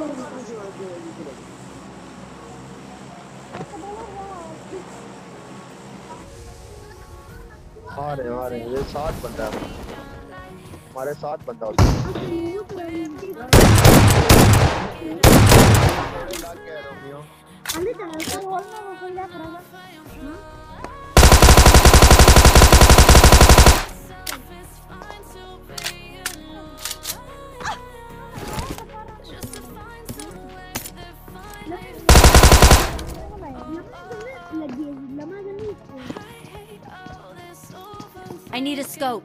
ये साथ बंदा है हमारे साथ बंदा I need a scope.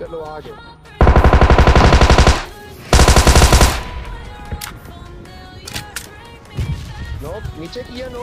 चलो आ जाओ नीचे किया नो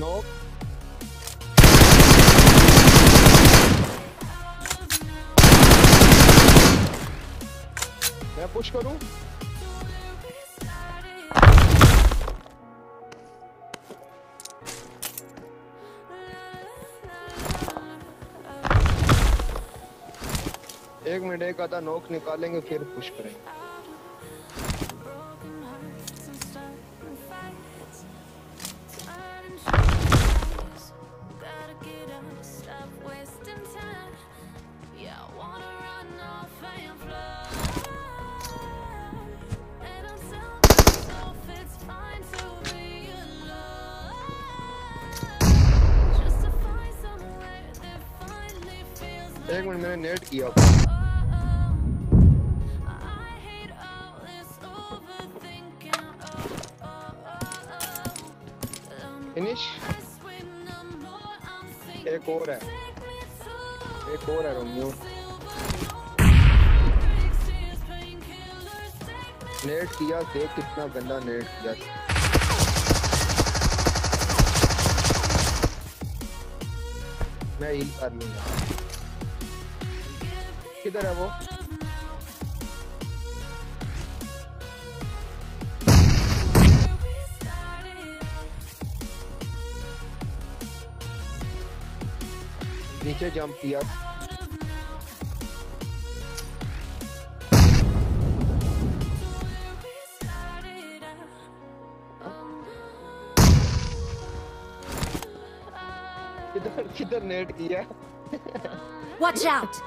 No. मैं पुश करूं? एक मिनट, एक आधा नोक निकालेंगे फिर पुश करेंगे। एक मिनट, मैंने नेट किया फिनिश। एक और है, एक और है रोमियो। नेट किया, देख कितना गंदा नेट किया। मैं हील कर लूंगा। किधर है वो? नीचे जंप किया। किधर किधर नेट किया? Watch out!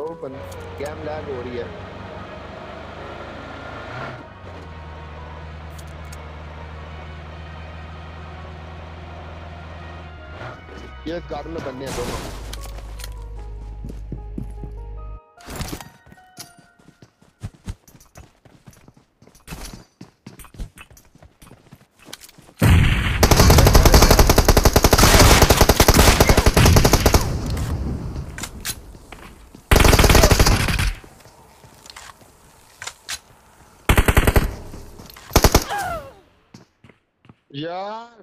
Open game lag हो रही है। ये कार में बनने हैं दोनों। Yeah.